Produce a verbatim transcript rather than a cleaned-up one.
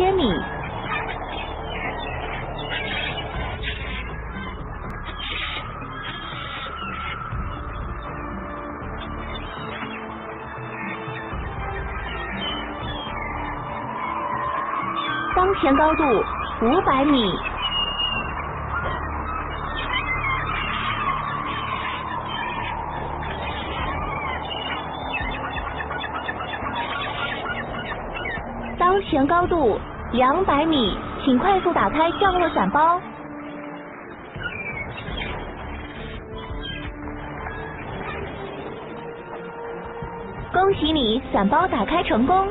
千米。当前高度五百米。 当前高度两百米，请快速打开降落伞包。恭喜你，伞包打开成功。